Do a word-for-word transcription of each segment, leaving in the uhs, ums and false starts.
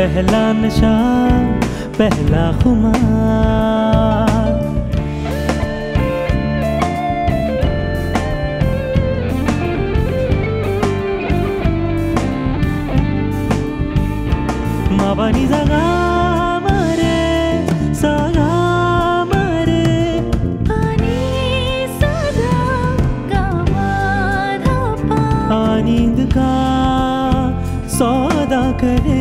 पहला नशा पहला खुमार, मावानी जागा मरे सागा मरे पानी सागा गावा धापा आनंद का सौदा करे।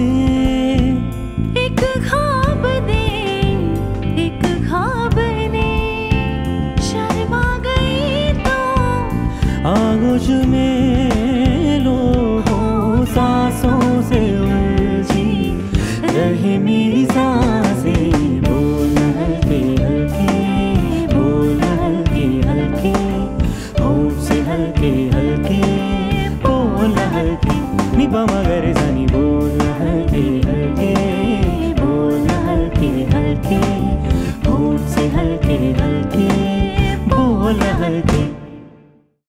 आगोश में लो सांसों से उलझी रहे मेरी सांसें, बोल ना हल्के हल्के, बोल ना हल्के हल्के, होंठ से हल्के हल्के, बोल ना हल्के, निभा मगर जानी, बोल ना हल्के हल्के।